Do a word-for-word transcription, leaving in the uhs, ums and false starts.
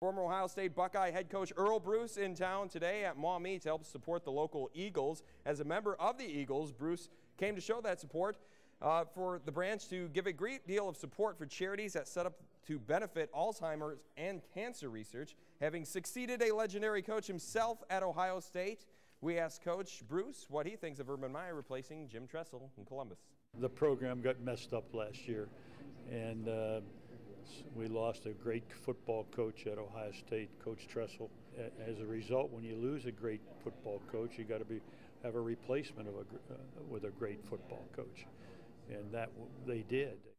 Former Ohio State Buckeye head coach Earle Bruce in town today at Maumee to help support the local Eagles. As a member of the Eagles, Bruce came to show that support uh, for the branch to give a great deal of support for charities that set up to benefit Alzheimer's and cancer research. Having succeeded a legendary coach himself at Ohio State, we asked Coach Bruce what he thinks of Urban Meyer replacing Jim Tressel in Columbus. The program got messed up last year, and uh, we lost a great football coach at Ohio State, Coach Tressel. As a result, when you lose a great football coach, you got to be have a replacement of a, uh, with a great football coach, and that they did.